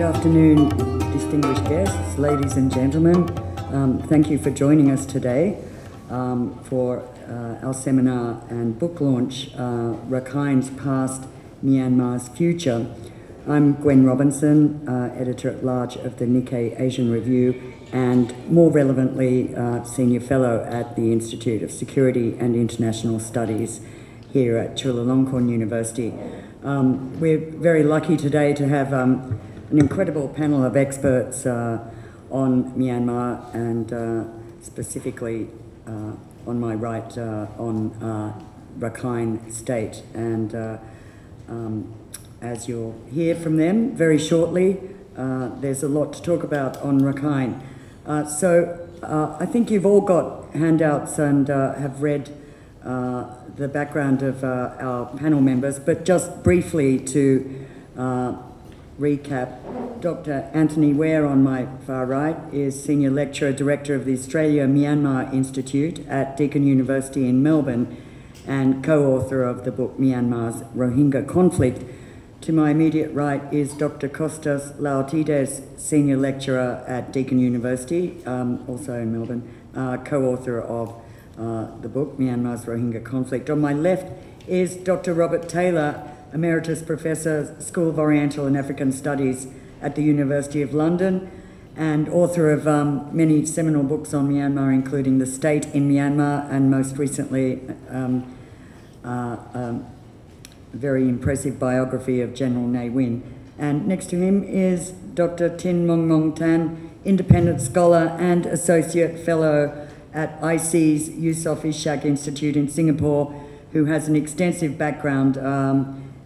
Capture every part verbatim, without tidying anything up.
Good afternoon, distinguished guests, ladies and gentlemen. Um, thank you for joining us today um, for uh, our seminar and book launch, uh, Rakhine's Past, Myanmar's Future. I'm Gwen Robinson, uh, Editor-at-Large of the Nikkei Asian Review and, more relevantly, uh, Senior Fellow at the Institute of Security and International Studies here at Chulalongkorn University. Um, we're very lucky today to have um, an incredible panel of experts uh, on Myanmar and uh, specifically uh, on my right uh, on uh, Rakhine State. And uh, um, as you'll hear from them very shortly, uh, there's a lot to talk about on Rakhine. Uh, so uh, I think you've all got handouts and uh, have read uh, the background of uh, our panel members, but just briefly to uh, recap, Doctor Anthony Ware on my far right is Senior Lecturer, Director of the Australia Myanmar Institute at Deakin University in Melbourne and co-author of the book Myanmar's Rohingya Conflict. To my immediate right is Doctor Costas Laoutides, Senior Lecturer at Deakin University, um, also in Melbourne, uh, co-author of Uh, the book, Myanmar's Rohingya Conflict. On my left is Doctor Robert Taylor, Emeritus Professor, School of Oriental and African Studies at the University of London, and author of um, many seminal books on Myanmar, including The State in Myanmar, and most recently, um, uh, um, a very impressive biography of General Ne Win. And next to him is Doctor Tin Maung Maung Than, Independent Scholar and Associate Fellow at I S E A S-Yusof Ishak Institute in Singapore, who has an extensive background, um,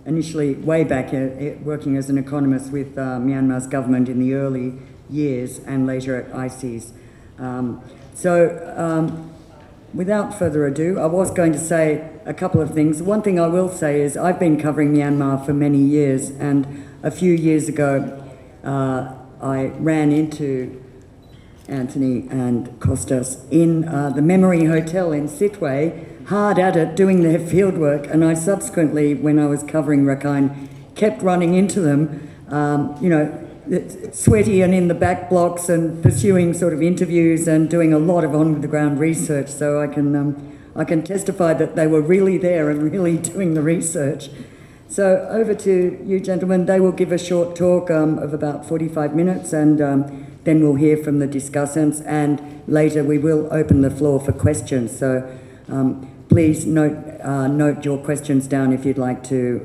initially way back uh, working as an economist with uh, Myanmar's government in the early years and later at I S E A S. Um, so um, without further ado, I was going to say a couple of things. One thing I will say is I've been covering Myanmar for many years, and a few years ago uh, I ran into Anthony and Costas in uh, the Memory Hotel in Sitwe, hard at it doing their fieldwork, and I subsequently, when I was covering Rakhine, kept running into them, um, you know, sweaty and in the back blocks and pursuing sort of interviews and doing a lot of on-the-ground research. So I can, um, I can testify that they were really there and really doing the research. So over to you, gentlemen. They will give a short talk um, of about forty-five minutes, and Um, then we'll hear from the discussants, and later we will open the floor for questions. So um, please note, uh, note your questions down if you'd like to uh,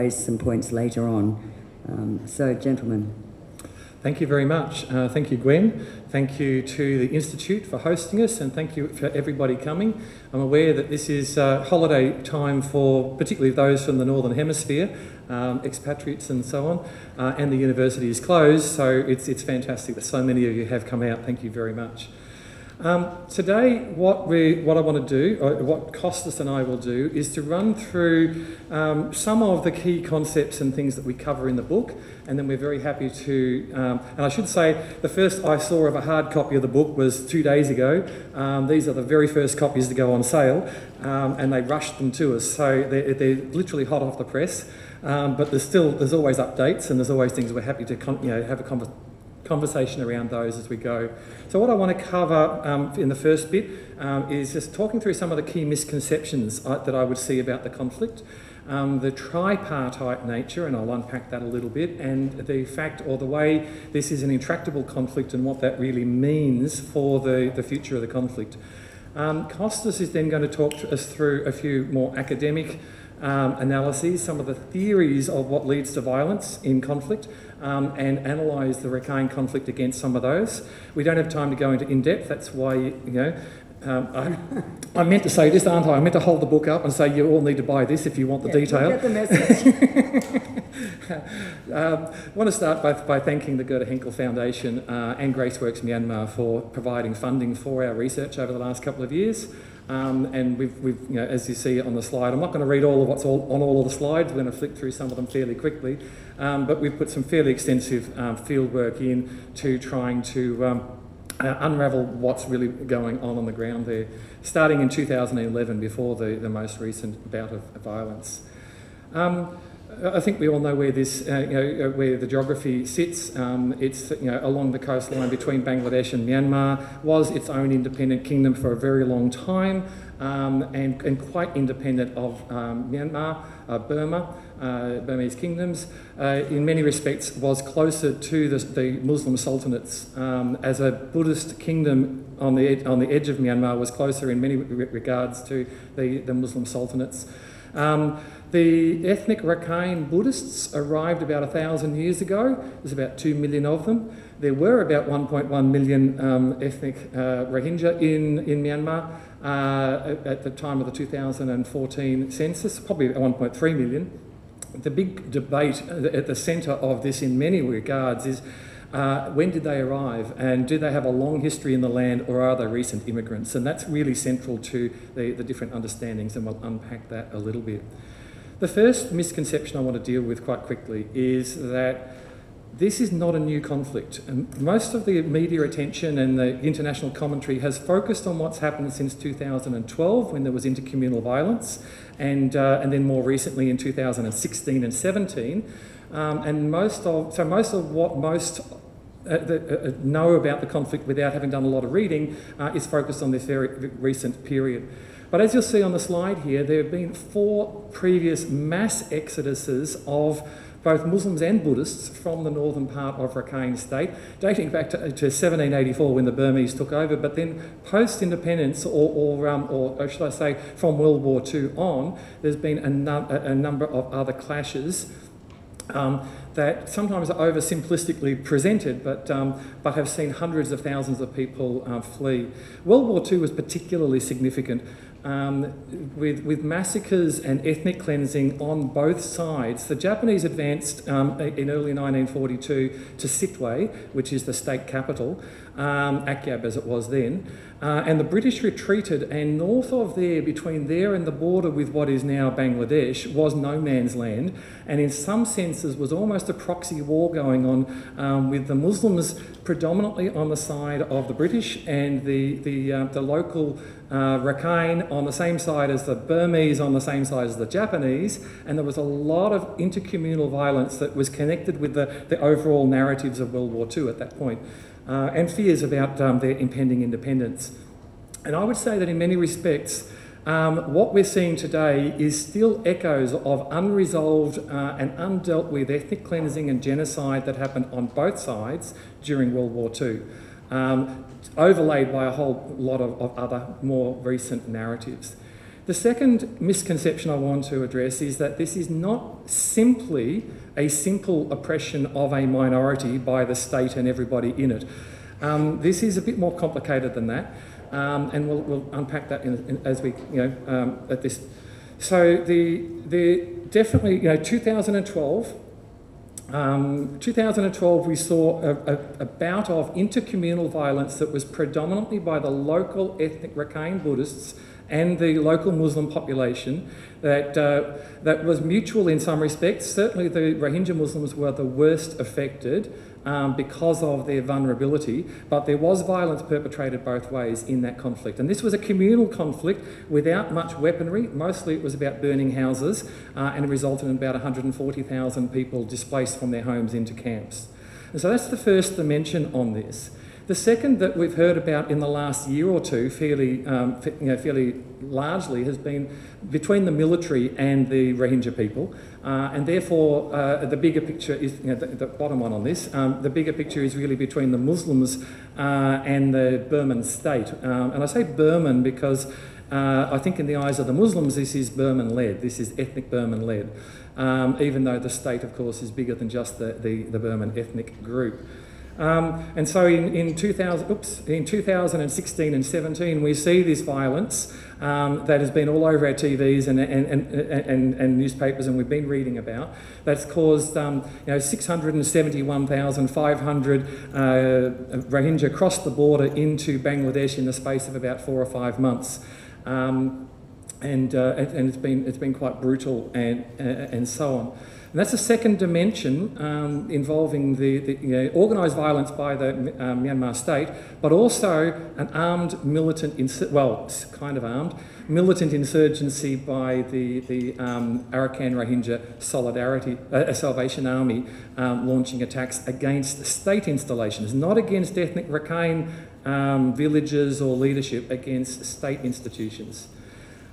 raise some points later on. Um, so, gentlemen. Thank you very much. Uh, thank you, Gwen. Thank you to the Institute for hosting us, and thank you for everybody coming. I'm aware that this is uh, holiday time for particularly those from the Northern Hemisphere, um, expatriates and so on, uh, and the university is closed, so it's, it's fantastic that so many of you have come out. Thank you very much. Um, today, what, we, what I want to do, or what Costas and I will do, is to run through um, some of the key concepts and things that we cover in the book, and then we're very happy to, um, and I should say, the first I saw of a hard copy of the book was two days ago. Um, these are the very first copies to go on sale, um, and they rushed them to us, so they're, they're literally hot off the press, um, but there's still, there's always updates, and there's always things we're happy to, you know, have a conversation conversation around those as we go. So what I want to cover um, in the first bit um, is just talking through some of the key misconceptions I, that I would see about the conflict, um, the tripartite nature, and I'll unpack that a little bit, and the fact or the way this is an intractable conflict and what that really means for the, the future of the conflict. Um, Costas is then going to talk to us through a few more academic Um, analyses, some of the theories of what leads to violence in conflict, um, and analyse the Rakhine conflict against some of those. We don't have time to go into in-depth, that's why, you know, um, I, I meant to say this, aren't I? I meant to hold the book up and say you all need to buy this if you want the yeah, detail. Get the message. um, I want to start by, by thanking the Gerda Henkel Foundation uh, and GraceWorks Myanmar for providing funding for our research over the last couple of years. Um, and we've, we've, you know, as you see on the slide, I'm not going to read all of what's all, on all of the slides. We're going to flick through some of them fairly quickly, um, but we've put some fairly extensive um, field work in to trying to um, uh, unravel what's really going on on the ground there, starting in two thousand eleven before the, the most recent bout of violence. Um, I think we all know where this, uh, you know, where the geography sits. Um, it's you know, along the coastline between Bangladesh and Myanmar, was its own independent kingdom for a very long time, um, and, and quite independent of um, Myanmar, uh, Burma, uh, Burmese kingdoms. Uh, in many respects, was closer to the, the Muslim sultanates um, as a Buddhist kingdom on the ed on the edge of Myanmar was closer in many re regards to the, the Muslim sultanates. Um, the ethnic Rakhine Buddhists arrived about a thousand years ago. There's about two million of them. There were about one point one million um, ethnic uh, Rohingya in, in Myanmar uh, at the time of the two thousand fourteen census, probably one point three million. The big debate at the centre of this in many regards is Uh, when did they arrive, and do they have a long history in the land, or are they recent immigrants? And that's really central to the, the different understandings, and we'll unpack that a little bit. The first misconception I want to deal with quite quickly is that this is not a new conflict. And most of the media attention and the international commentary has focused on what's happened since two thousand twelve, when there was intercommunal violence, and, uh, and then more recently in two thousand sixteen and seventeen. Um, and most of, so most of what most uh, the, uh, know about the conflict without having done a lot of reading uh, is focused on this very recent period. But as you'll see on the slide here, there have been four previous mass exoduses of both Muslims and Buddhists from the northern part of Rakhine state, dating back to, to seventeen eighty-four when the Burmese took over, but then post-independence, or, or, um, or should I say from World War Two on, there's been a, num a number of other clashes Um, that sometimes are oversimplistically presented, but, um, but have seen hundreds of thousands of people uh, flee. World War Two was particularly significant, um, with, with massacres and ethnic cleansing on both sides. The Japanese advanced um, in early nineteen forty-two to Sitwe, which is the state capital, um, Akyab as it was then, uh, and the British retreated, and north of there, between there and the border with what is now Bangladesh, was no man's land, and in some senses was almost a proxy war going on um, with the Muslims predominantly on the side of the British, and the, the, uh, the local uh, Rakhine on the same side as the Burmese, on the same side as the Japanese, and there was a lot of intercommunal violence that was connected with the, the overall narratives of World War Two at that point, uh, and fears about um, their impending independence. And I would say that in many respects, Um, what we're seeing today is still echoes of unresolved uh, and undealt with ethnic cleansing and genocide that happened on both sides during World War Two, um, overlaid by a whole lot of, of other more recent narratives. The second misconception I want to address is that this is not simply a simple oppression of a minority by the state and everybody in it. Um, this is a bit more complicated than that. Um, and we'll, we'll unpack that in, in, as we, you know, um, at this. So the, the definitely, you know, two thousand twelve, um, two thousand twelve we saw a, a, a bout of intercommunal violence that was predominantly by the local ethnic Rakhine Buddhists and the local Muslim population, that, uh, that was mutual in some respects. Certainly the Rohingya Muslims were the worst affected um, because of their vulnerability, but there was violence perpetrated both ways in that conflict. And this was a communal conflict without much weaponry. Mostly it was about burning houses, uh, and it resulted in about one hundred forty thousand people displaced from their homes into camps. And so that's the first dimension on this. The second that we've heard about in the last year or two fairly, um, you know, fairly largely has been between the military and the Rohingya people, uh, and therefore uh, the bigger picture is, you know, the, the bottom one on this, um, the bigger picture is really between the Muslims uh, and the Burman state. Um, and I say Burman because Uh, I think in the eyes of the Muslims, this is Burman-led. This is ethnic Burman-led, um, even though the state, of course, is bigger than just the, the, the Burman ethnic group. Um, and so in, in, two thousand, oops, in two thousand sixteen and seventeen, we see this violence um, that has been all over our T Vs and, and, and, and, and newspapers, and we've been reading about, that's caused um, you know, six hundred seventy-one thousand five hundred uh, Rohingya crossed the border into Bangladesh in the space of about four or five months. Um, and uh, and it's, been, it's been quite brutal and, uh, and so on. And that's the second dimension um, involving the, the you know, organised violence by the uh, Myanmar state, but also an armed militant, well, kind of armed, militant insurgency by the, the um, Arakan Rohingya Solidarity, uh, Salvation Army um, launching attacks against state installations, not against ethnic Rakhine um, villages or leadership, against state institutions.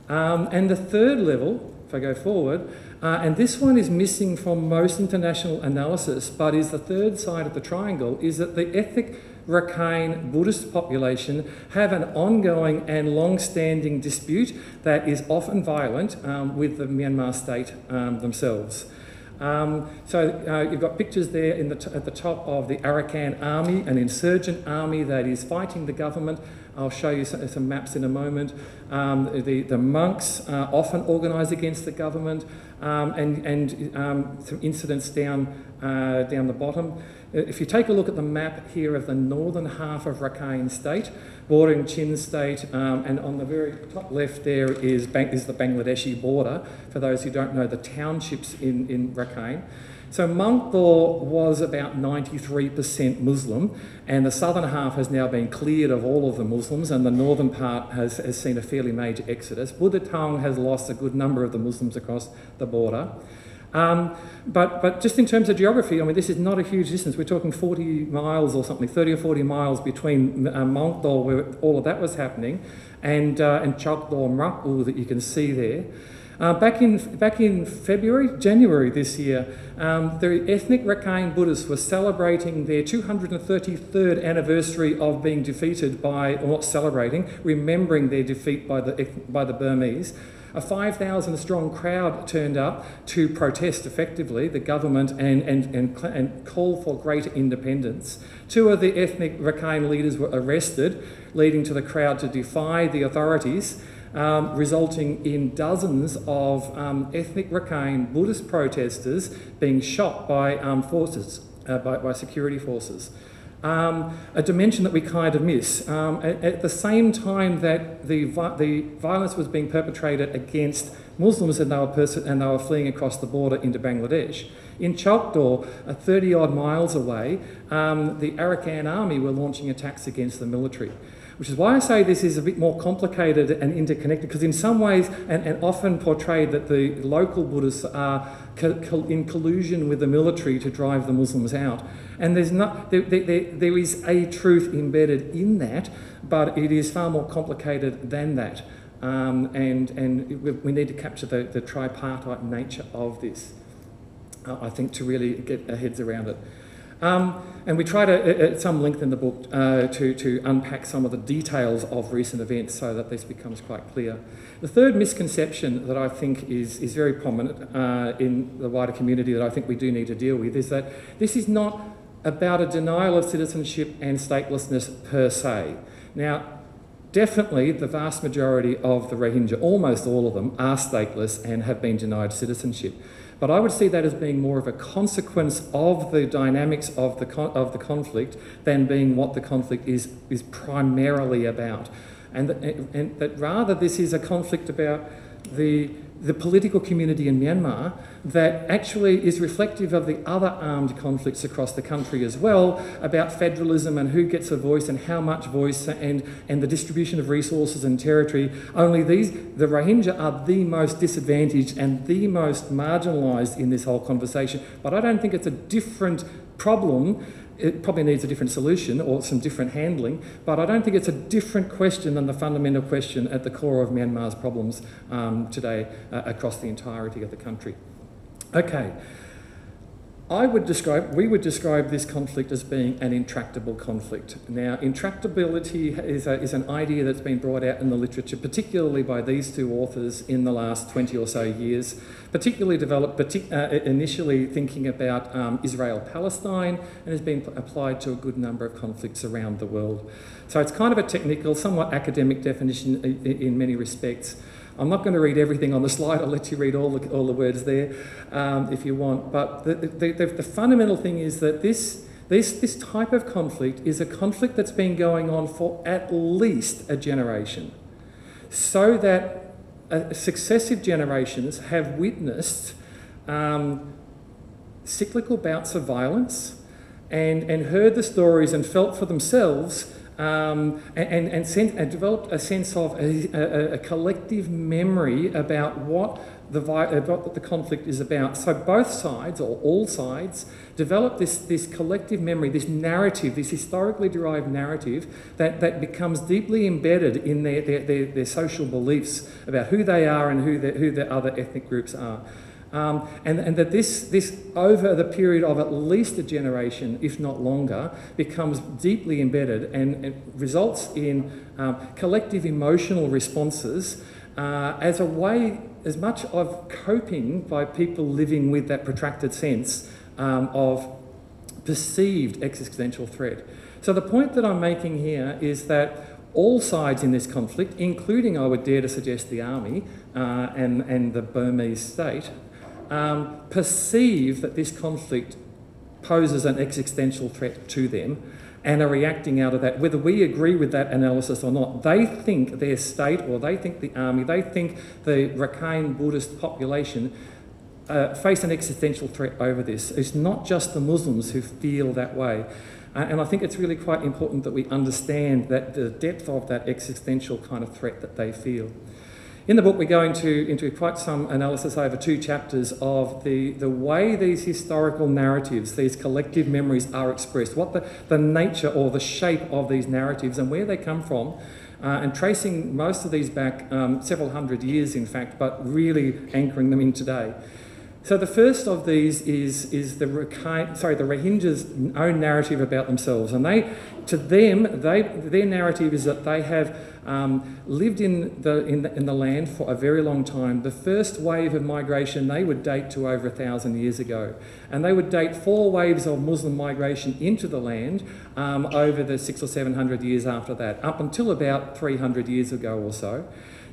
Um, and the third level, if I go forward, uh, and this one is missing from most international analysis, but is the third side of the triangle, is that the ethnic Rakhine Buddhist population have an ongoing and long-standing dispute that is often violent um, with the Myanmar state um, themselves. Um, so uh, you've got pictures there in the t at the top of the Arakan Army, an insurgent army that is fighting the government. I'll show you some, some maps in a moment. Um, the, the monks uh, often organise against the government, um, and, and um, some incidents down, uh, down the bottom. If you take a look at the map here of the northern half of Rakhine State, bordering Chin State, um, and on the very top left there is, Bang is the Bangladeshi border, for those who don't know the townships in, in Rakhine. So Maungdaw was about ninety-three percent Muslim, and the southern half has now been cleared of all of the Muslims, and the northern part has, has seen a fairly major exodus. Buthidaung has lost a good number of the Muslims across the border. Um, but, but just in terms of geography, I mean, this is not a huge distance. We're talking forty miles or something, thirty or forty miles between uh, Maungdaw, where all of that was happening, and, uh, and Chokdor Mrauk-U that you can see there. Uh, back, in, back in February, January this year, um, the ethnic Rakhine Buddhists were celebrating their two hundred thirty-third anniversary of being defeated by, or not celebrating, remembering their defeat by the, by the Burmese. A five thousand strong crowd turned up to protest effectively the government and, and, and, and call for greater independence. Two of the ethnic Rakhine leaders were arrested, leading to the crowd to defy the authorities, um, resulting in dozens of um, ethnic Rakhine Buddhist protesters being shot by armed forces, uh, by, by security forces. Um, a dimension that we kind of miss. Um, at, at the same time that the, vi the violence was being perpetrated against Muslims and they, were and they were fleeing across the border into Bangladesh. In Chokdor, uh, thirty odd miles away, um, the Arakan Army were launching attacks against the military. Which is why I say this is a bit more complicated and interconnected, because in some ways, and, and often portrayed that the local Buddhists are co co in collusion with the military to drive the Muslims out. And there's not, there, there, there is a truth embedded in that, but it is far more complicated than that. Um, and and we need to capture the, the tripartite nature of this, uh, I think, to really get our heads around it. Um, and we try to, at some length in the book, uh, to, to unpack some of the details of recent events so that this becomes quite clear. The third misconception that I think is, is very prominent uh, in the wider community that I think we do need to deal with is that this is not about a denial of citizenship and statelessness per se. Now, definitely the vast majority of the Rohingya, almost all of them, are stateless and have been denied citizenship. But I would see that as being more of a consequence of the dynamics of the, con of the conflict than being what the conflict is, is primarily about. And, th and that rather this is a conflict about the, the political community in Myanmar that actually is reflective of the other armed conflicts across the country as well, about federalism and who gets a voice and how much voice and, and the distribution of resources and territory. Only these, the Rohingya are the most disadvantaged and the most marginalised in this whole conversation. But I don't think it's a different problem. It probably needs a different solution or some different handling, but I don't think it's a different question than the fundamental question at the core of Myanmar's problems um, today uh, across the entirety of the country. Okay, I would describe, we would describe this conflict as being an intractable conflict. Now, intractability is, a, is an idea that's been brought out in the literature, particularly by these two authors in the last twenty or so years, particularly developed partic uh, initially thinking about um, Israel-Palestine, and has been applied to a good number of conflicts around the world. So it's kind of a technical, somewhat academic definition in, in many respects. I'm not going to read everything on the slide. I'll let you read all the, all the words there um, if you want. But the, the, the, the fundamental thing is that this, this, this type of conflict is a conflict that's been going on for at least a generation, so that uh, successive generations have witnessed um, cyclical bouts of violence and, and heard the stories and felt for themselves um, and, and, and, and developed a sense of a, a, a collective memory about what the, about what the conflict is about. So both sides, or all sides, develop this, this collective memory, this narrative, this historically derived narrative that, that becomes deeply embedded in their, their, their, their social beliefs about who they are and who the, who the other ethnic groups are. Um, and, and that this, this, over the period of at least a generation, if not longer, becomes deeply embedded and, and results in um, collective emotional responses uh, as a way, as much of coping by people living with that protracted sense um, of perceived existential threat. So the point that I'm making here is that all sides in this conflict, including, I would dare to suggest, the army uh, and, and the Burmese state, Um, perceive that this conflict poses an existential threat to them and are reacting out of that. Whether we agree with that analysis or not, they think their state, or they think the army, they think the Rakhine Buddhist population uh, face an existential threat over this. It's not just the Muslims who feel that way. Uh, and I think it's really quite important that we understand that the depth of that existential kind of threat that they feel. In the book, we go into, into quite some analysis over two chapters of the, the way these historical narratives, these collective memories are expressed, what the, the nature or the shape of these narratives and where they come from, uh, and tracing most of these back um, several hundred years, in fact, but really anchoring them in today. So the first of these is, is the, sorry, the Rohingya's own narrative about themselves. And they, to them, they, their narrative is that they have Um, lived in the, in the in the land for a very long time. The first wave of migration they would date to over a thousand years ago, and they would date four waves of Muslim migration into the land um, over the six or seven hundred years after that, up until about three hundred years ago or so.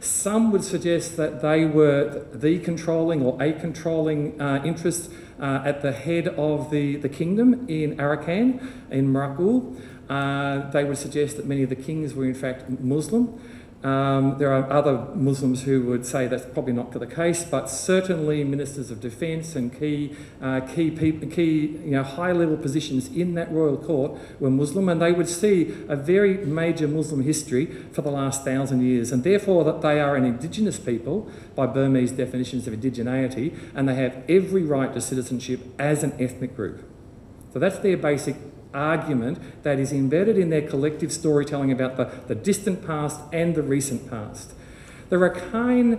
Some would suggest that they were the controlling or a controlling uh, interest uh, at the head of the the kingdom in Arakan, in Mrauk-U. Uh, they would suggest that many of the kings were in fact Muslim. Um, there are other Muslims who would say that's probably not the case, but certainly ministers of defence and key, uh, key, people, key, you know, high-level positions in that royal court were Muslim, and they would see a very major Muslim history for the last thousand years, and therefore that they are an indigenous people by Burmese definitions of indigeneity, and they have every right to citizenship as an ethnic group. So that's their basic argument that is embedded in their collective storytelling about the, the distant past and the recent past. The Rakhine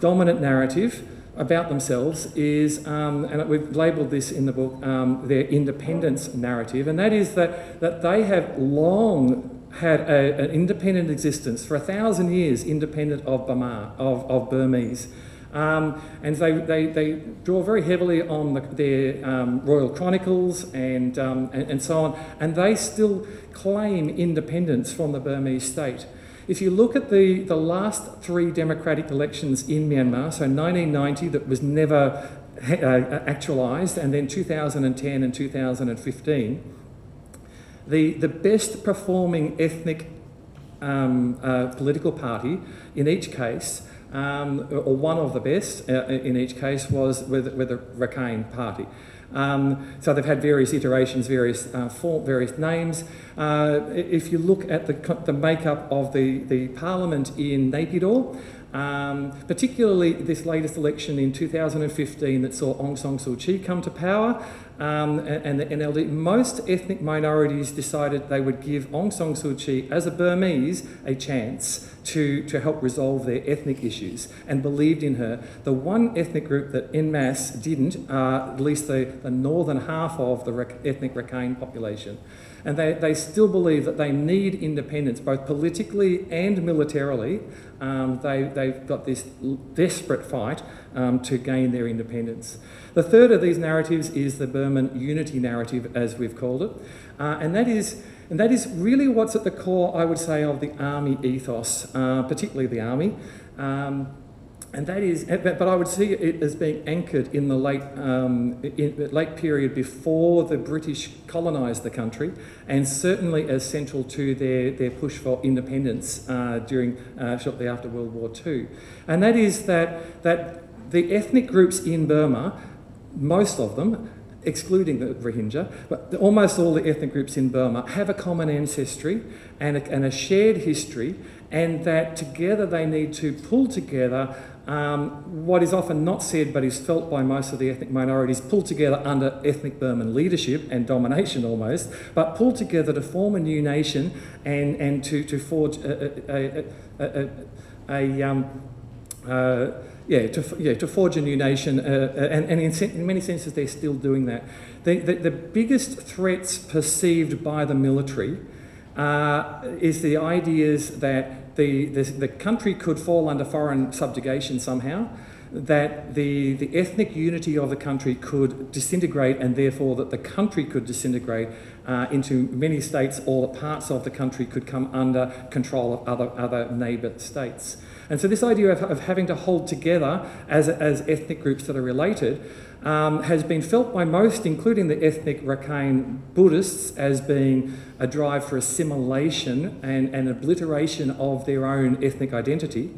dominant narrative about themselves is, um, and we've labelled this in the book, um, their independence narrative, and that is that, that they have long had a, an independent existence for a thousand years, independent of, Burma, of, of Burmese. Um, and they, they, they draw very heavily on the, their um, royal chronicles and, um, and, and so on, and they still claim independence from the Burmese state. If you look at the, the last three democratic elections in Myanmar, so nineteen ninety that was never uh, actualised, and then two thousand ten and two thousand fifteen, the, the best performing ethnic um, uh, political party in each case, Um, or one of the best uh, in each case, was with, with the Rakhine Party. Um, so they've had various iterations, various uh, form, various names. Uh, if you look at the, the makeup of the, the parliament in Naypyidaw, um, particularly this latest election in two thousand fifteen that saw Aung San Suu Kyi come to power, um, and, and the N L D, most ethnic minorities decided they would give Aung San Suu Kyi, as a Burmese, a chance to, to help resolve their ethnic issues, and believed in her. The one ethnic group that en masse didn't, uh, at least the, the northern half of the ethnic Rakhine population. And they, they still believe that they need independence, both politically and militarily. Um, they, they've got this desperate fight um, to gain their independence. The third of these narratives is the Burman unity narrative, as we've called it, uh, and that is And that is really what's at the core, I would say, of the army ethos, uh, particularly the army. Um, and that is, but I would see it as being anchored in the late, um, in, late period before the British colonised the country, and certainly as central to their, their push for independence uh, during uh, shortly after World War Two. And that is that, that the ethnic groups in Burma, most of them, excluding the Rohingya, but the, almost all the ethnic groups in Burma have a common ancestry and a, and a shared history, and that together they need to pull together um, what is often not said but is felt by most of the ethnic minorities, pull together under ethnic Burman leadership and domination almost, but pull together to form a new nation and, and to, to forge a, a, a, a, a um, uh, Yeah, to, yeah, to forge a new nation, uh, and, and in, in many senses they're still doing that. The, the, the biggest threats perceived by the military uh, is the ideas that the, the, the country could fall under foreign subjugation somehow, that the, the ethnic unity of the country could disintegrate, and therefore that the country could disintegrate uh, into many states, or that parts of the country could come under control of other, other neighbour states. And so this idea of, of having to hold together as, as ethnic groups that are related um, has been felt by most, including the ethnic Rakhine Buddhists, as being a drive for assimilation and, and obliteration of their own ethnic identity.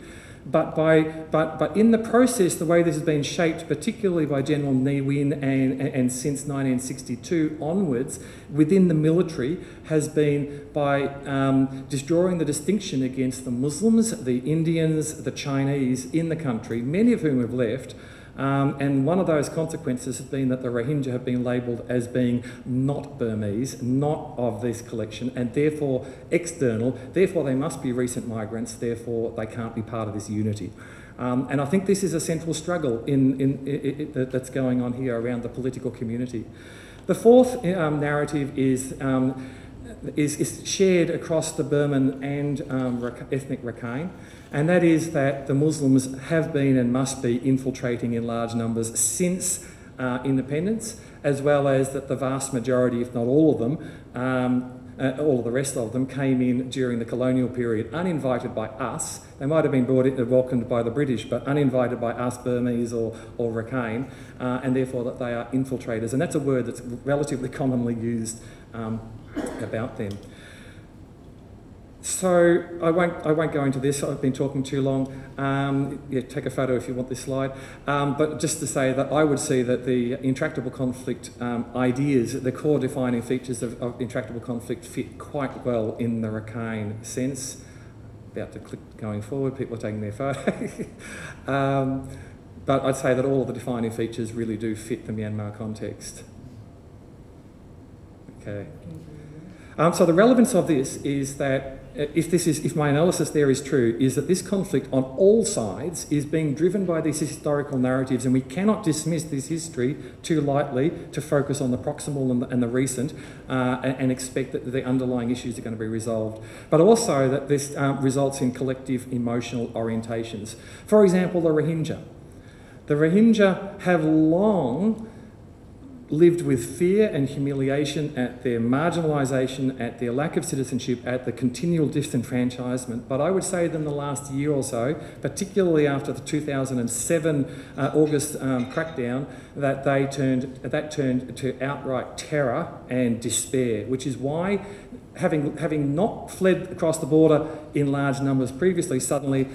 But, by, but, but in the process, the way this has been shaped, particularly by General Ne Win and, and, and since nineteen sixty-two onwards, within the military, has been by um, destroying the distinction against the Muslims, the Indians, the Chinese in the country, many of whom have left. Um, and one of those consequences has been that the Rohingya have been labelled as being not Burmese, not of this collection, and therefore external, therefore they must be recent migrants, therefore they can't be part of this unity. Um, and I think this is a central struggle in, in, in, in, that, that's going on here around the political community. The fourth um, narrative is, um, is, is shared across the Burman and um, ethnic Rakhine. And that is that the Muslims have been and must be infiltrating in large numbers since uh, independence, as well as that the vast majority, if not all of them, um, uh, all of the rest of them, came in during the colonial period, uninvited by us. They might have been brought in, welcomed by the British, but uninvited by us, Burmese or, or Rakhine, uh, and therefore that they are infiltrators. And that's a word that's relatively commonly used um, about them. So I won't, I won't go into this, I've been talking too long. Um, yeah, take a photo if you want this slide. Um, but just to say that I would see that the intractable conflict um, ideas, the core defining features of, of intractable conflict, fit quite well in the Rakhine sense. About to click going forward, people are taking their photo. um, but I'd say that all of the defining features really do fit the Myanmar context. Okay. Um, so the relevance of this is that If, this is, if my analysis there is true, is that this conflict on all sides is being driven by these historical narratives, and we cannot dismiss this history too lightly to focus on the proximal and the, and the recent uh, and, and expect that the underlying issues are going to be resolved. But also that this um, results in collective emotional orientations. For example, the Rohingya. The Rohingya have long lived with fear and humiliation at their marginalisation, at their lack of citizenship, at the continual disenfranchisement. But I would say that in the last year or so, particularly after the two thousand seven uh, August um, crackdown, that they turned, that turned to outright terror and despair, which is why, having, having not fled across the border in large numbers previously, suddenly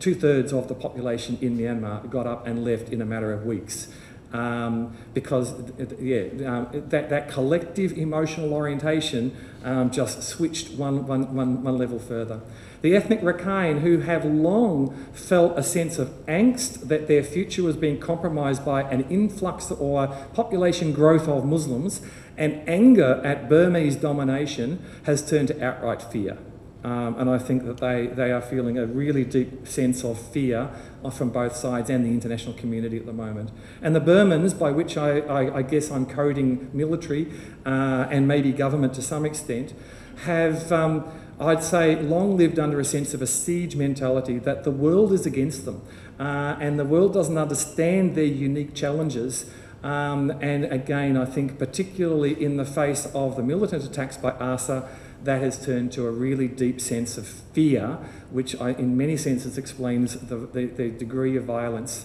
two-thirds of the population in Myanmar got up and left in a matter of weeks. Um, because yeah, um, that, that collective emotional orientation um, just switched one, one, one, one level further. The ethnic Rakhine, who have long felt a sense of angst that their future was being compromised by an influx or population growth of Muslims, and anger at Burmese domination, has turned to outright fear. Um, and I think that they, they are feeling a really deep sense of fear from both sides and the international community at the moment. And the Burmans, by which I, I, I guess I'm coding military uh, and maybe government to some extent, have, um, I'd say, long lived under a sense of a siege mentality that the world is against them, uh, and the world doesn't understand their unique challenges. Um, and again, I think particularly in the face of the militant attacks by ARSA, that has turned to a really deep sense of fear, which I, in many senses explains the, the, the degree of violence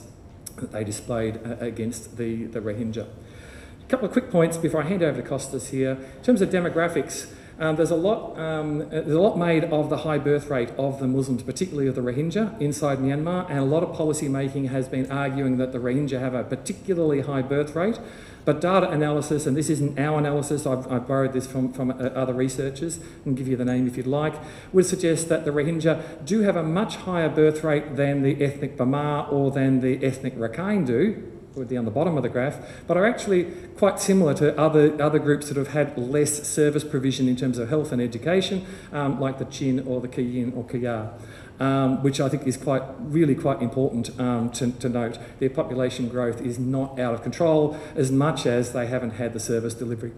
that they displayed uh, against the, the Rohingya. A couple of quick points before I hand over to Costas here. In terms of demographics, Um, there's a lot. Um, there's a lot made of the high birth rate of the Muslims, particularly of the Rohingya, inside Myanmar, and a lot of policy making has been arguing that the Rohingya have a particularly high birth rate. But data analysis, and this isn't our analysis, I've, I've borrowed this from, from other researchers, and give you the name if you'd like, would suggest that the Rohingya do have a much higher birth rate than the ethnic Bamar or than the ethnic Rakhine do, would be on the bottom of the graph, but are actually quite similar to other, other groups that have had less service provision in terms of health and education, um, like the Chin or the Kayin or Kayar, um, which I think is quite, really quite important um, to, to note. Their population growth is not out of control as much as they haven't had the service delivery.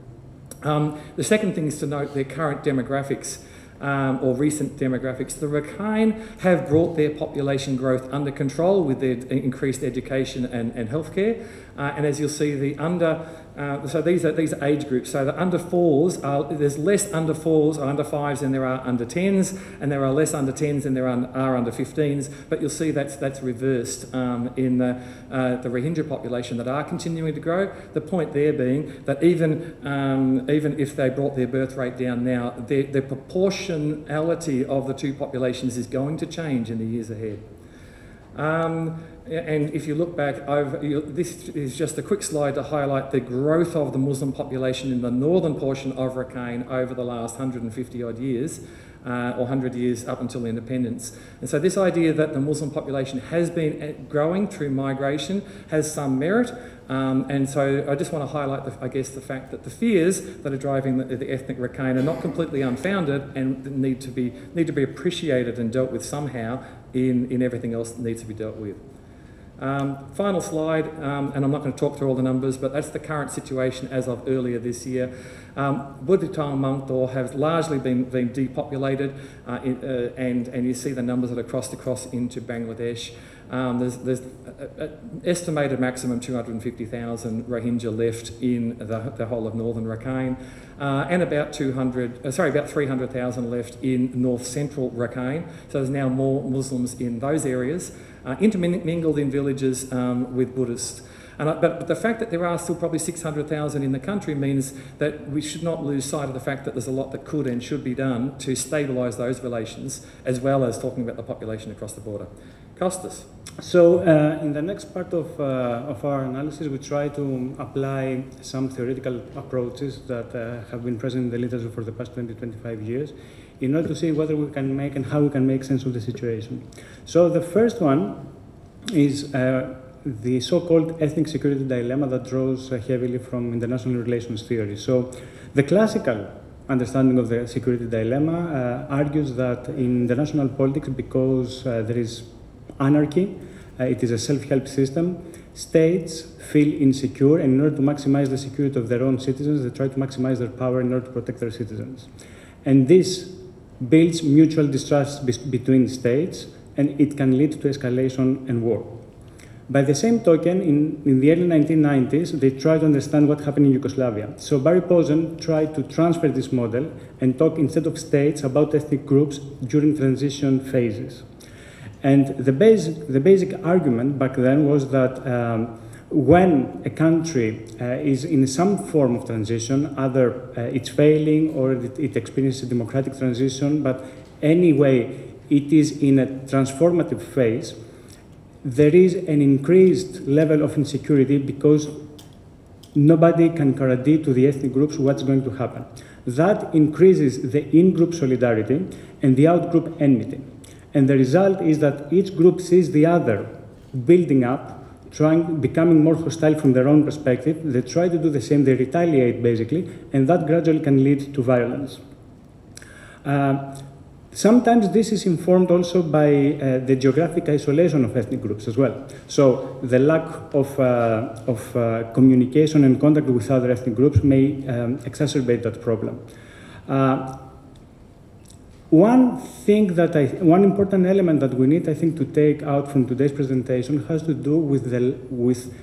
Um, the second thing is to note their current demographics. Um, or recent demographics. The Rakhine have brought their population growth under control with their increased education and, and healthcare. Uh, and as you'll see, the under, uh, so these are, these are age groups. So the under fours, are, there's less under fours or under fives than there are under tens, and there are less under tens than there are under fifteens. But you'll see that's, that's reversed um, in the, uh, the Rohingya population that are continuing to grow. The point there being that even, um, even if they brought their birth rate down now, their, their proportion of the two populations is going to change in the years ahead. Um, and if you look back over, you, this is just a quick slide to highlight the growth of the Muslim population in the northern portion of Rakhine over the last one hundred fifty odd years, uh, or one hundred years up until independence. And so this idea that the Muslim population has been growing through migration has some merit. Um, and so I just want to highlight, the, I guess, the fact that the fears that are driving the, the ethnic Rakhine are not completely unfounded and need to be need to be appreciated and dealt with somehow in, in everything else that needs to be dealt with. Um, final slide, um, and I'm not going to talk through all the numbers, but that's the current situation as of earlier this year. Um, Buthidaung and Maungdaw have largely been, been depopulated, uh, in, uh, and, and you see the numbers that are crossed across into Bangladesh. Um, there's there's an estimated maximum two hundred fifty thousand Rohingya left in the, the whole of northern Rakhine, uh, and about two hundred, uh, sorry, about three hundred thousand left in north central Rakhine. So there's now more Muslims in those areas, uh, intermingled in villages um, with Buddhists. And I, but, but the fact that there are still probably six hundred thousand in the country means that we should not lose sight of the fact that there's a lot that could and should be done to stabilise those relations, as well as talking about the population across the border. Costas. So uh, in the next part of, uh, of our analysis, we try to apply some theoretical approaches that uh, have been present in the literature for the past twenty, twenty-five years in order to see whether we can make and how we can make sense of the situation. So the first one is uh, the so-called ethnic security dilemma that draws heavily from international relations theory. So the classical understanding of the security dilemma uh, argues that in international politics, because uh, there is anarchy, uh, it is a self-help system, states feel insecure, and in order to maximize the security of their own citizens, they try to maximize their power in order to protect their citizens. And this builds mutual distrust be between states, and it can lead to escalation and war. By the same token, in, in the early nineteen nineties, they tried to understand what happened in Yugoslavia. So Barry Posen tried to transfer this model and talk, instead of states, about ethnic groups during transition phases. And the basic, the basic argument back then was that um, when a country uh, is in some form of transition, either uh, it's failing or it, it experiences a democratic transition, but anyway, it is in a transformative phase, there is an increased level of insecurity because nobody can guarantee to the ethnic groups what's going to happen. That increases the in-group solidarity and the out-group enmity. And the result is that each group sees the other building up, trying, becoming more hostile from their own perspective. They try to do the same, they retaliate basically, and that gradually can lead to violence. Uh, Sometimes this is informed also by uh, the geographic isolation of ethnic groups as well. So the lack of, uh, of uh, communication and contact with other ethnic groups may um, exacerbate that problem. Uh, one thing that I, one important element that we need, I think, to take out from today's presentation has to do with, the, with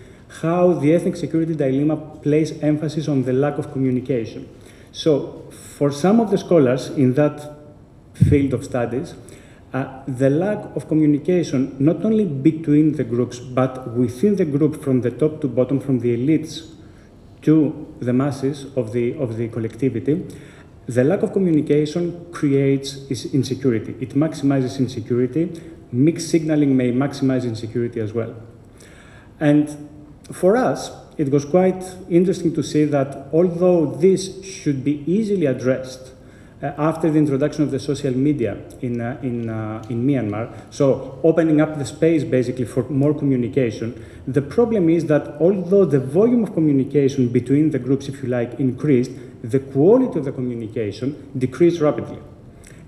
how the ethnic security dilemma plays emphasis on the lack of communication. So for some of the scholars in that field of studies, uh, the lack of communication, not only between the groups, but within the group from the top to bottom, from the elites to the masses of the, of the collectivity, The lack of communication creates insecurity. It maximizes insecurity. Mixed signaling may maximize insecurity as well. And for us, it was quite interesting to see that although this should be easily addressed uh, after the introduction of the social media in, uh, in, uh, in Myanmar, so opening up the space basically for more communication, the problem is that although the volume of communication between the groups, if you like, increased, the quality of the communication decreased rapidly,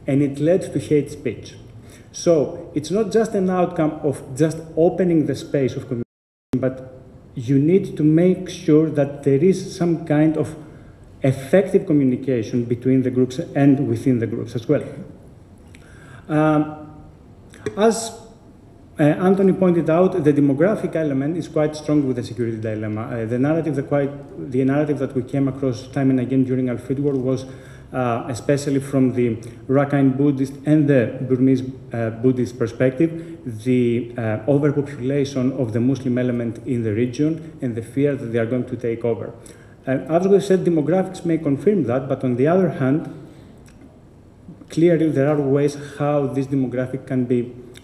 and it led to hate speech. So it's not just an outcome of just opening the space of communication, but you need to make sure that there is some kind of effective communication between the groups and within the groups as well. Um, as uh, Anthony pointed out, the demographic element is quite strong with the security dilemma. Uh, the, narrative that quite, the narrative that we came across time and again during our fieldwork was Uh, especially from the Rakhine Buddhist and the Burmese uh, Buddhist perspective, the uh, overpopulation of the Muslim element in the region and the fear that they are going to take over. And as we said, demographics may confirm that, but on the other hand, clearly there are ways how this demographic can be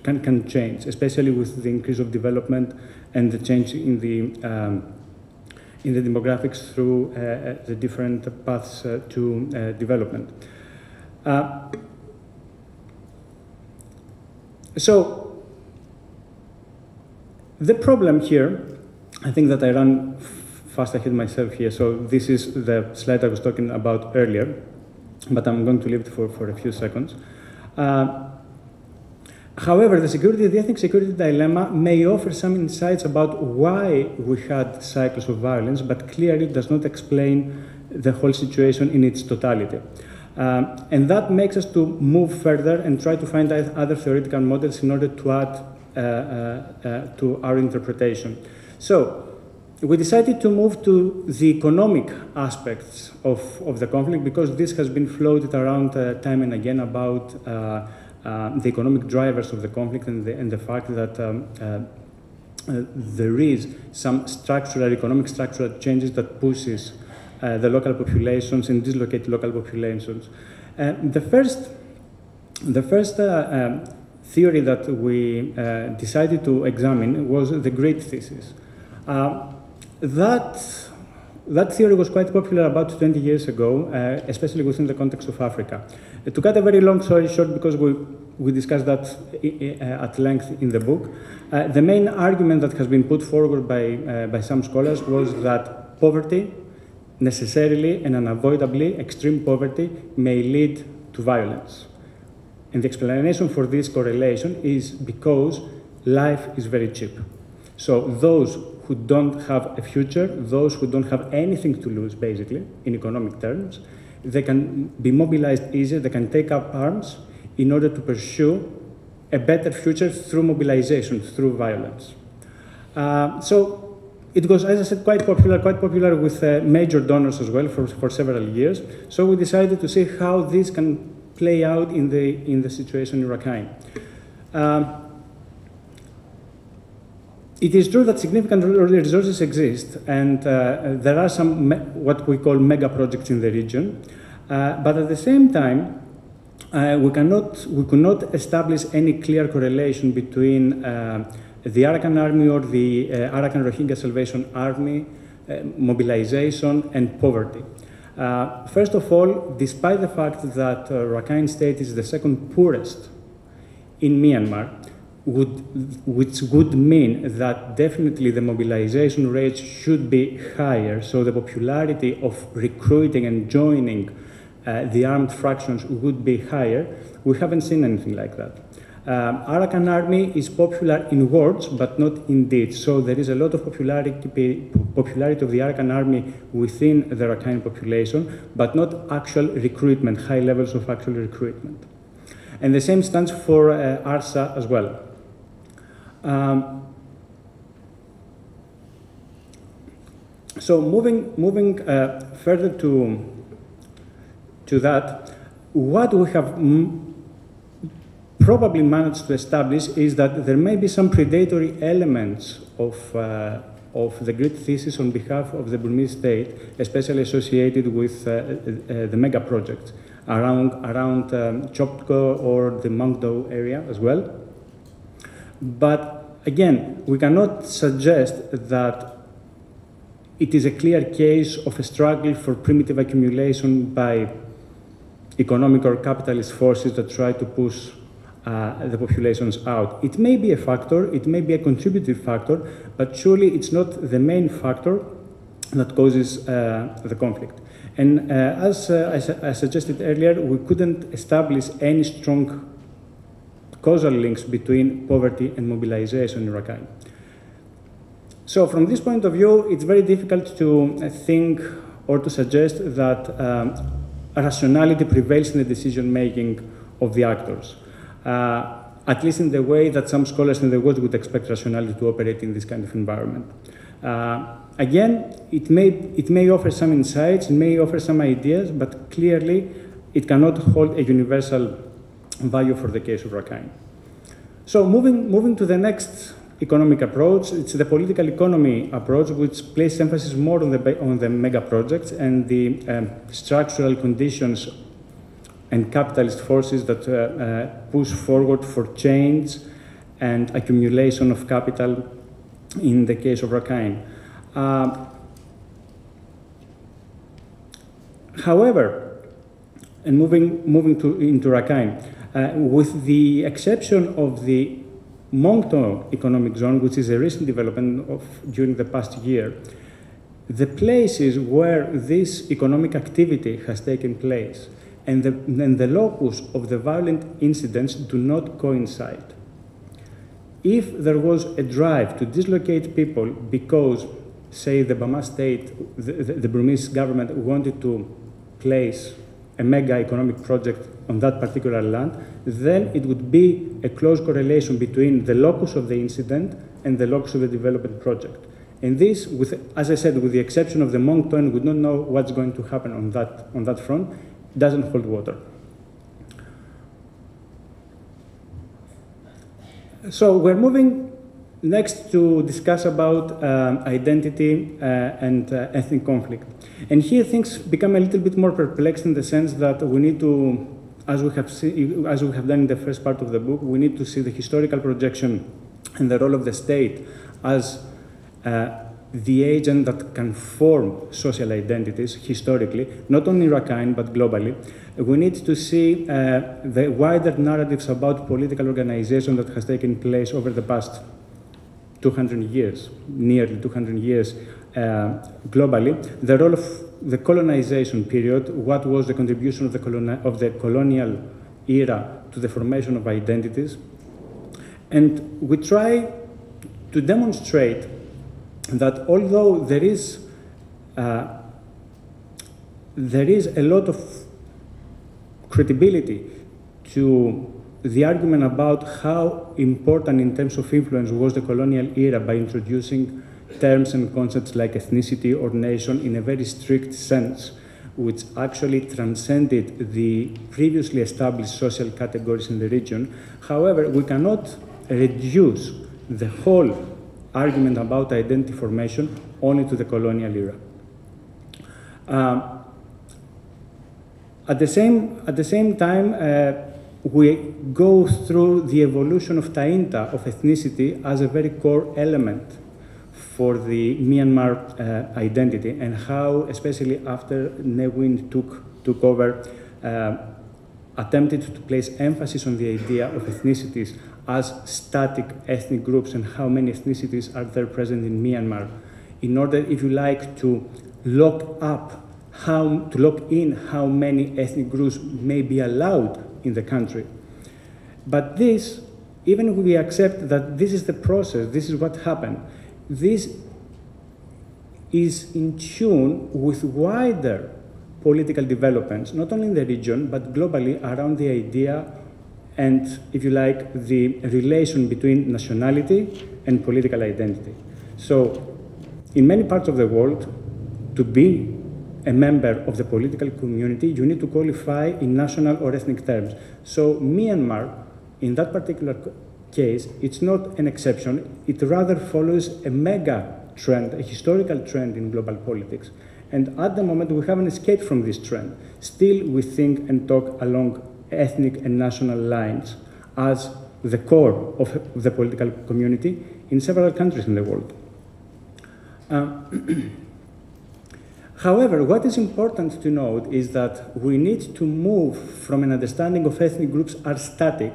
can, can change, especially with the increase of development and the change in the um, in the demographics through uh, the different paths uh, to uh, development. Uh, so the problem here, I think that I ran fast ahead myself here, so this is the slide I was talking about earlier, but I'm going to leave it for, for a few seconds. Uh, However, the security, the ethnic security dilemma may offer some insights about why we had cycles of violence, but clearly does not explain the whole situation in its totality. Um, and that makes us to move further and try to find other theoretical models in order to add uh, uh, uh, to our interpretation. So we decided to move to the economic aspects of, of the conflict, because this has been floated around uh, time and again about uh, Uh, the economic drivers of the conflict and the, and the fact that um, uh, uh, there is some structural, economic structural changes that pushes uh, the local populations and dislocate local populations. Uh, the first, the first uh, um, theory that we uh, decided to examine was the Great Thesis. Uh, that, That theory was quite popular about twenty years ago, uh, especially within the context of Africa. Uh, to cut a very long story short, because we, we discussed that uh, at length in the book, uh, the main argument that has been put forward by, uh, by some scholars was that poverty, necessarily and unavoidably, extreme poverty, may lead to violence. And the explanation for this correlation is because life is very cheap. So those who don't have a future, those who don't have anything to lose, basically, in economic terms, they can be mobilized easier, they can take up arms in order to pursue a better future through mobilization, through violence. Uh, so it was, as I said, quite popular, quite popular with uh, major donors as well for, for several years. So we decided to see how this can play out in the, in the situation in Rakhine. Um, It is true that significant resources exist, and uh, there are some what we call mega projects in the region. Uh, but at the same time, uh, we cannot we could not establish any clear correlation between uh, the Arakan Army or the uh, Arakan Rohingya Salvation Army uh, mobilization and poverty. Uh, first of all, despite the fact that uh, Rakhine State is the second poorest in Myanmar, Would, which would mean that definitely the mobilization rates should be higher, so the popularity of recruiting and joining uh, the armed fractions would be higher. We haven't seen anything like that. Um, Arakan Army is popular in words, but not in deeds. So there is a lot of popularity, popularity of the Arakan Army within the Rakhine population, but not actual recruitment, high levels of actual recruitment. And the same stands for uh, ARSA as well. Um, so moving, moving uh, further to, to that, what we have m probably managed to establish is that there may be some predatory elements of, uh, of the Great Thesis on behalf of the Burmese state, especially associated with uh, uh, the mega projects. around, around um, Chokdor or the Maungdaw area as well. But again, we cannot suggest that it is a clear case of a struggle for primitive accumulation by economic or capitalist forces that try to push uh, the populations out. It may be a factor, it may be a contributive factor, but surely it's not the main factor that causes uh, the conflict. And uh, as uh, I, su I suggested earlier, we couldn't establish any strong causal links between poverty and mobilization in Rakhine. So from this point of view, it's very difficult to think or to suggest that um, rationality prevails in the decision-making of the actors, uh, at least in the way that some scholars in the West would expect rationality to operate in this kind of environment. Uh, again, it may, it may offer some insights, it may offer some ideas, but clearly it cannot hold a universal value for the case of Rakhine. So moving, moving to the next economic approach. It's the political economy approach, which places emphasis more on the, on the mega projects and the um, structural conditions and capitalist forces that uh, uh, push forward for change and accumulation of capital in the case of Rakhine. Uh, however, and moving, moving to, into Rakhine, uh, with the exception of the Maungdaw Economic Zone, which is a recent development of during the past year, the places where this economic activity has taken place and the, and the locus of the violent incidents do not coincide. If there was a drive to dislocate people because, say, the Bama state, the, the, the Burmese government wanted to place a mega economic project on that particular land, then it would be a close correlation between the locus of the incident and the locus of the development project. And this, with, as I said, with the exception of the Maungdaw, we don't know what's going to happen on that, on that front, doesn't hold water. So we're moving next to discuss about um, identity uh, and uh, ethnic conflict. And here things become a little bit more perplexed in the sense that we need to, as we have see, as we have done in the first part of the book, we need to see the historical projection and the role of the state as uh, the agent that can form social identities historically, not only in Rakhine, but globally. We need to see uh, the wider narratives about political organization that has taken place over the past two hundred years, nearly two hundred years, Uh, globally, the role of the colonization period, what was the contribution of the, coloni of the colonial era to the formation of identities. And we try to demonstrate that although there is, uh, there is a lot of credibility to the argument about how important in terms of influence was the colonial era by introducing terms and concepts like ethnicity or nation in a very strict sense, which actually transcended the previously established social categories in the region. However, we cannot reduce the whole argument about identity formation only to the colonial era. Um, at the same, at the same time, uh, we go through the evolution of Tainta, of ethnicity, as a very core element for the Myanmar uh, identity, and how, especially after Ne Win took, took over, uh, attempted to place emphasis on the idea of ethnicities as static ethnic groups and how many ethnicities are there present in Myanmar, in order, if you like, to lock up, how, to lock in how many ethnic groups may be allowed in the country. But this, even if we accept that this is the process, this is what happened, this is in tune with wider political developments, not only in the region, but globally, around the idea and, if you like, the relation between nationality and political identity. So, in many parts of the world, to be a member of the political community, you need to qualify in national or ethnic terms. So, Myanmar, in that particular case, it's not an exception. It rather follows a mega trend, a historical trend in global politics. And at the moment, we haven't escaped from this trend. Still, we think and talk along ethnic and national lines as the core of the political community in several countries in the world. Uh, However, what is important to note is that we need to move from an understanding of ethnic groups as static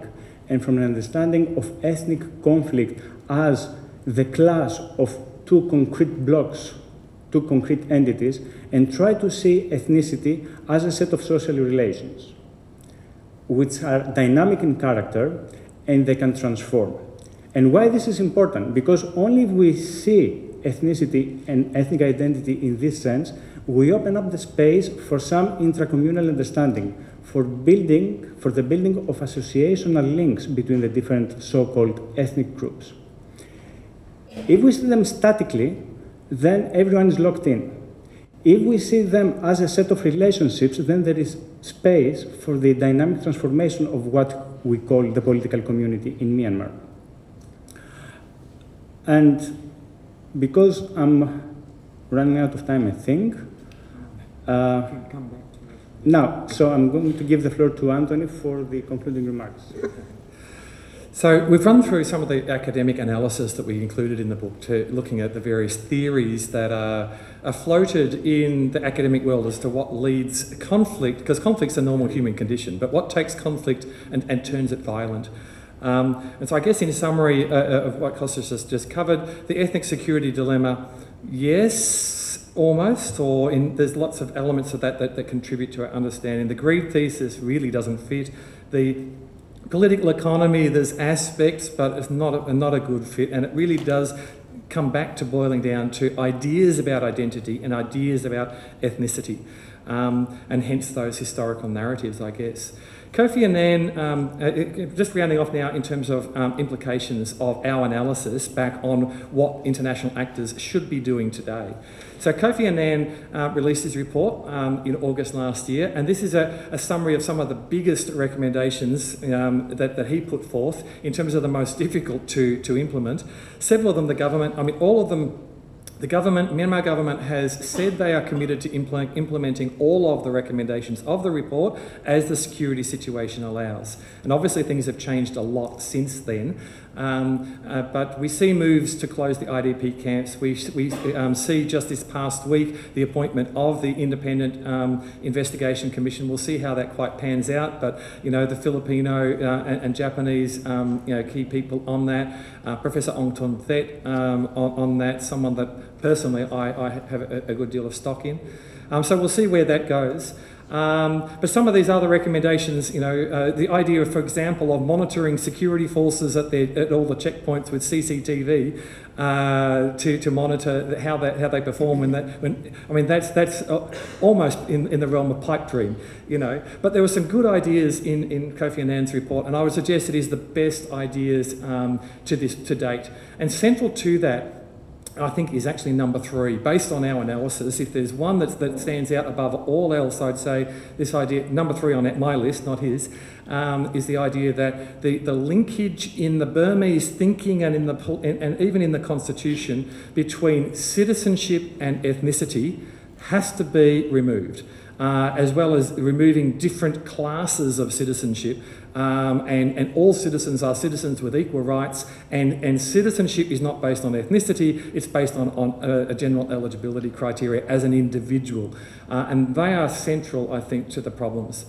and from an understanding of ethnic conflict as the clash of two concrete blocks, two concrete entities, and try to see ethnicity as a set of social relations, which are dynamic in character and they can transform. And why this is important? Because only if we see ethnicity and ethnic identity in this sense, we open up the space for some intracommunal understanding, for building, for the building of associational links between the different so-called ethnic groups. If we see them statically, then everyone is locked in. If we see them as a set of relationships, then there is space for the dynamic transformation of what we call the political community in Myanmar. And because I'm running out of time, I think. Uh, come back. Now, so I'm going to give the floor to Anthony for the concluding remarks. So we've run through some of the academic analysis that we included in the book, to looking at the various theories that are, are floated in the academic world as to what leads conflict, because conflict's a normal human condition, but what takes conflict and, and turns it violent. Um, and so I guess in summary uh, of what Costas has just covered, the ethnic security dilemma, yes, almost, or in, there's lots of elements of that, that that contribute to our understanding. The greed thesis really doesn't fit. The political economy, there's aspects, but it's not a, not a good fit, and it really does come back to boiling down to ideas about identity and ideas about ethnicity, um, and hence those historical narratives, I guess. Kofi Annan, um, just rounding off now in terms of um, implications of our analysis back on what international actors should be doing today. So Kofi Annan uh, released his report um, in August last year, and this is a, a summary of some of the biggest recommendations um, that, that he put forth in terms of the most difficult to, to implement. Several of them the government, I mean all of them The government, Myanmar government has said they are committed to implement, implementing all of the recommendations of the report as the security situation allows. And obviously things have changed a lot since then, um, uh, but we see moves to close the I D P camps. We, we um, see just this past week the appointment of the Independent um, Investigation Commission. We'll see how that quite pans out, but you know, the Filipino uh, and, and Japanese um, you know, key people on that, uh, Professor Aung San Suu Kyi um, on, on that, someone that personally, I, I have a, a good deal of stock in. Um, so we'll see where that goes. Um, but some of these other recommendations, you know, uh, the idea, for example, of monitoring security forces at, their, at all the checkpoints with C C T V uh, to, to monitor how they, how they perform when that, when, I mean, that's, that's almost in, in the realm of pipe dream, you know. But there were some good ideas in, in Kofi Annan's report, and I would suggest it is the best ideas um, to, this, to date. And central to that, I think, is actually number three. Based on our analysis, if there's one that's, that stands out above all else, I'd say this idea, number three on my list, not his, um, is the idea that the, the linkage in the Burmese thinking and, in the, and, and even in the constitution between citizenship and ethnicity has to be removed, uh, as well as removing different classes of citizenship. Um, and, and all citizens are citizens with equal rights, and, and citizenship is not based on ethnicity, it's based on, on a, a general eligibility criteria as an individual. Uh, and they are central, I think, to the problems.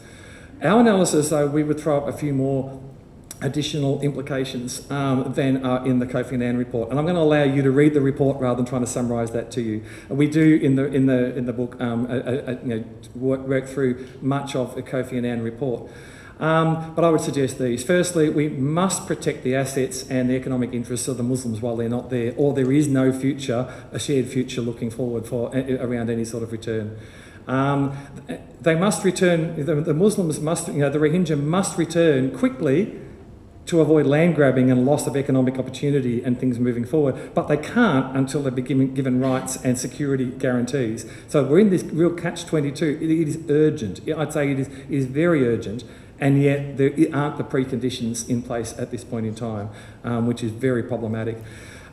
Our analysis, though, we would throw up a few more additional implications um, than are in the Kofi Annan report, and I'm going to allow you to read the report rather than trying to summarise that to you. We do in the in the in the book um, a, a, you know, work, work through much of the Kofi Annan report. Um, but I would suggest these. Firstly, we must protect the assets and the economic interests of the Muslims while they're not there, or there is no future, a shared future looking forward for around any sort of return. Um, they must return, the, the Muslims must, you know, the Rohingya must return quickly to avoid land grabbing and loss of economic opportunity and things moving forward, but they can't until they've been given, given rights and security guarantees. So we're in this real catch twenty-two. It, it is urgent. I'd say it is, it is very urgent. And yet there aren't the preconditions in place at this point in time, um, which is very problematic.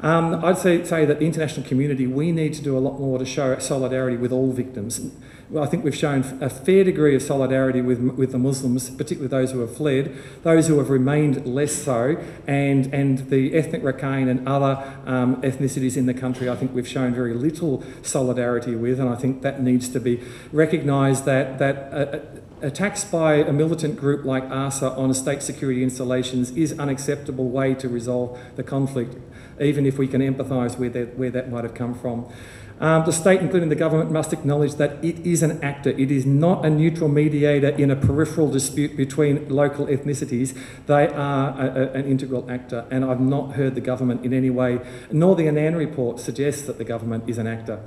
Um, I'd say, say that the international community, we need to do a lot more to show solidarity with all victims. Well, I think we've shown a fair degree of solidarity with, with the Muslims, particularly those who have fled, those who have remained less so, and, and the ethnic Rakhine and other um, ethnicities in the country I think we've shown very little solidarity with, and I think that needs to be recognised that, that uh, attacks by a militant group like ARSA on state security installations is an unacceptable way to resolve the conflict, even if we can empathise where that, where that might have come from. Um, the state, including the government, must acknowledge that it is an actor. It is not a neutral mediator in a peripheral dispute between local ethnicities. They are a, a, an integral actor, and I've not heard the government in any way, nor the Annan report suggests that the government is an actor,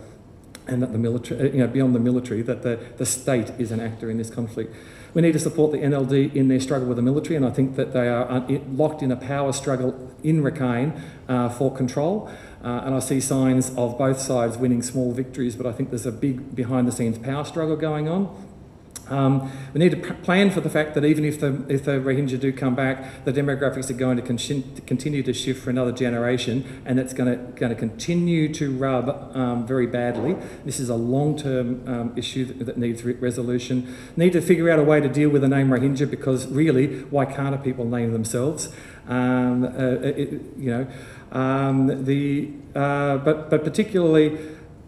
and that the military, you know, beyond the military, that the, the state is an actor in this conflict. We need to support the N L D in their struggle with the military, and I think that they are locked in a power struggle in Rakhine uh, for control. Uh, and I see signs of both sides winning small victories, but I think there's a big behind-the-scenes power struggle going on. Um, we need to plan for the fact that even if the, if the Rohingya do come back, the demographics are going to con continue to shift for another generation, and that's going to continue to rub um, very badly. This is a long-term um, issue that, that needs re resolution. Need to figure out a way to deal with the name Rohingya, because really, why can't a people name themselves? Um, uh, it, you know, um, the uh, but but particularly,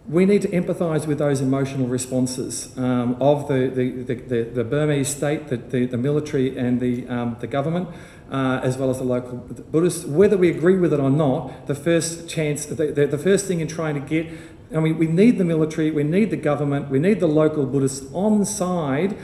we need to empathise with those emotional responses um, of the, the, the, the Burmese state, the, the, the military and the, um, the government, uh, as well as the local Buddhists. Whether we agree with it or not, the first chance, the, the, the first thing in trying to get, I mean, we need the military, we need the government, we need the local Buddhists on side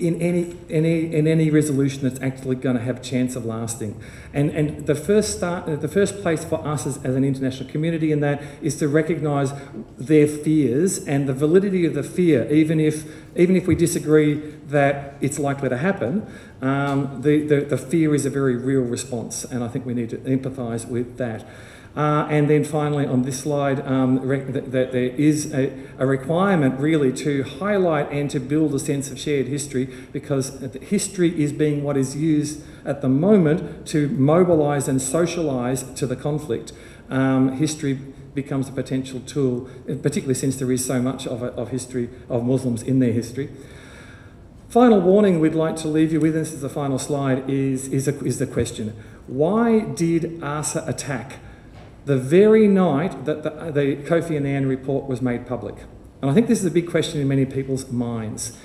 in any, any, in any resolution that's actually going to have chance of lasting. And, and the, first start, the first place for us as, as an international community in that is to recognise their fears and the validity of the fear, even if, even if we disagree that it's likely to happen. Um, the, the, the fear is a very real response, and I think we need to empathise with that. Uh, and then finally, on this slide, um, that, that there is a, a requirement really to highlight and to build a sense of shared history, because history is being what is used at the moment to mobilise and socialise to the conflict. Um, history becomes a potential tool, particularly since there is so much of, a, of history of Muslims in their history. Final warning we'd like to leave you with, and this is the final slide, is, is, a, is the question. Why did ARSA attack the very night that the, the Kofi Annan report was made public? And I think this is a big question in many people's minds.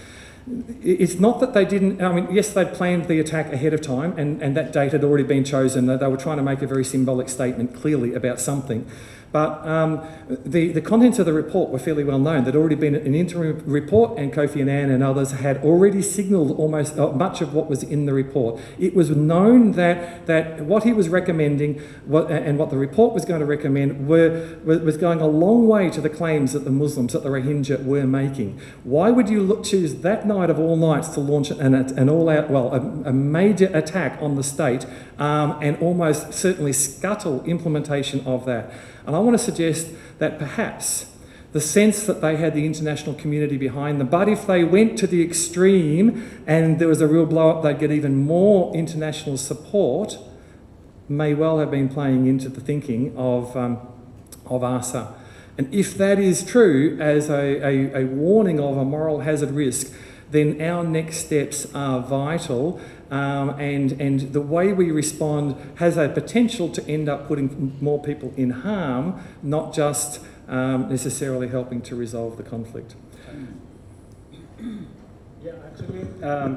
It's not that they didn't, I mean, yes, they'd planned the attack ahead of time, and, and that date had already been chosen. They were trying to make a very symbolic statement, clearly, about something. But um, the, the contents of the report were fairly well known. There'd already been an interim report, and Kofi Annan and others had already signalled almost uh, much of what was in the report. It was known that, that what he was recommending what, and what the report was going to recommend were, was going a long way to the claims that the Muslims, that the Rohingya were making. Why would you look, choose that night of all nights to launch an, an all-out, well, a, a major attack on the state um, and almost certainly scuttle implementation of that? And I want to suggest that perhaps the sense that they had the international community behind them, but if they went to the extreme and there was a real blow-up, they'd get even more international support, may well have been playing into the thinking of, um, of ARSA. And if that is true as a, a, a warning of a moral hazard risk, then our next steps are vital. Um, and, and the way we respond has a potential to end up putting more people in harm, not just um, necessarily helping to resolve the conflict. Yeah, actually, um,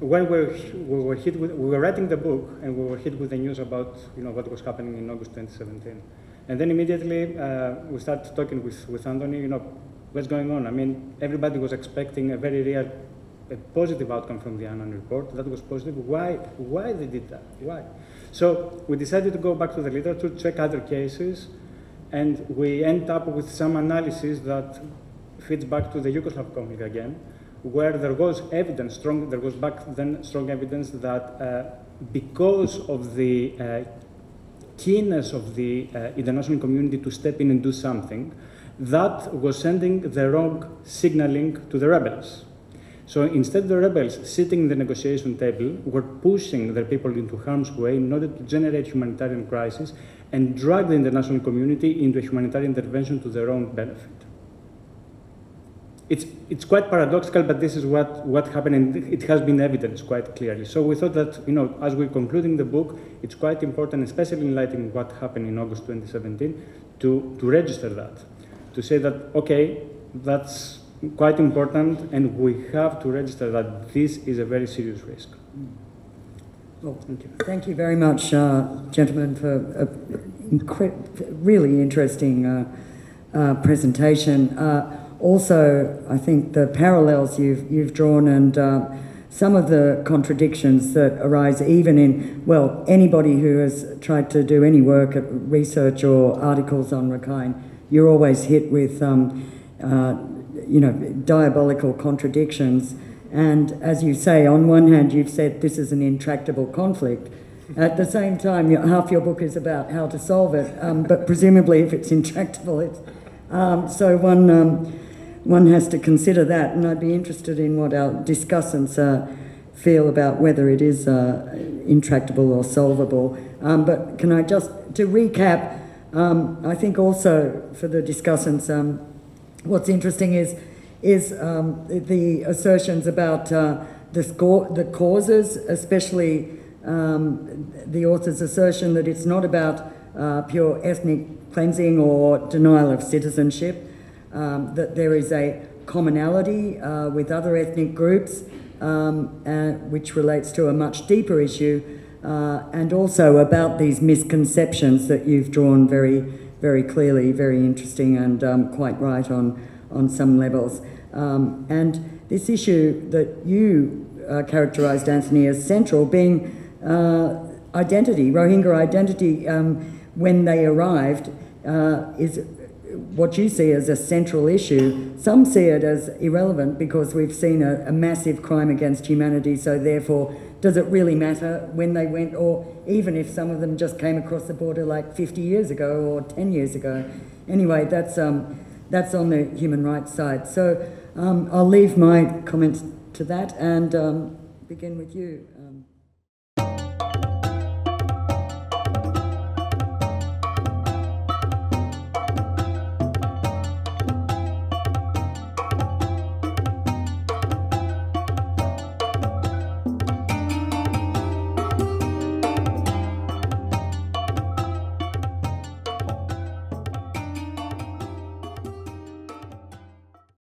when we, we, were hit with, we were writing the book and we were hit with the news about, you know, what was happening in August twenty seventeen. And then immediately uh, we started talking with, with Anthony, you know, what's going on? I mean, everybody was expecting a very real a positive outcome from the Annan report. That was positive. Why? Why they did that? Why? So we decided to go back to the literature, check other cases, and we end up with some analysis that fits back to the Yugoslav conflict again, where there was evidence, strong, there was back then strong evidence that uh, because of the uh, keenness of the uh, international community to step in and do something, that was sending the wrong signaling to the rebels. So instead, the rebels sitting in the negotiation table were pushing their people into harm's way in order to generate humanitarian crisis and drag the international community into a humanitarian intervention to their own benefit. It's, it's quite paradoxical, but this is what, what happened, and it has been evidenced quite clearly. So we thought that, you know, as we're concluding the book, it's quite important, especially in light of what happened in August twenty seventeen, to, to register that, to say that, okay, that's quite important, and we have to register that this is a very serious risk. Well, thank you. Thank you very much, uh, gentlemen, for a really interesting uh, uh, presentation. Uh, Also, I think the parallels you've, you've drawn and uh, some of the contradictions that arise even in, well, anybody who has tried to do any work at research or articles on Rakhine, you're always hit with, um, uh, you know, diabolical contradictions. And as you say, on one hand, you've said this is an intractable conflict. At the same time, half your book is about how to solve it. Um, but presumably, if it's intractable, it's... Um, so one... Um, One has to consider that, and I'd be interested in what our discussants uh, feel about whether it is uh, intractable or solvable. Um, but can I just, to recap, um, I think also for the discussants, um, what's interesting is is um, the assertions about uh, the, score, the causes, especially um, the author's assertion that it's not about uh, pure ethnic cleansing or denial of citizenship. Um, that there is a commonality uh, with other ethnic groups, um, uh, which relates to a much deeper issue, uh, and also about these misconceptions that you've drawn very, very clearly, very interesting, and um, quite right on, on some levels. Um, and this issue that you uh, characterised, Anthony, as central, being uh, identity, Rohingya identity, um, when they arrived, uh, is what you see as a central issue. Some see it as irrelevant because we've seen a, a massive crime against humanity, so therefore, does it really matter when they went, or even if some of them just came across the border like fifty years ago or ten years ago? Anyway, that's, um, that's on the human rights side. So um, I'll leave my comments to that and um, begin with you.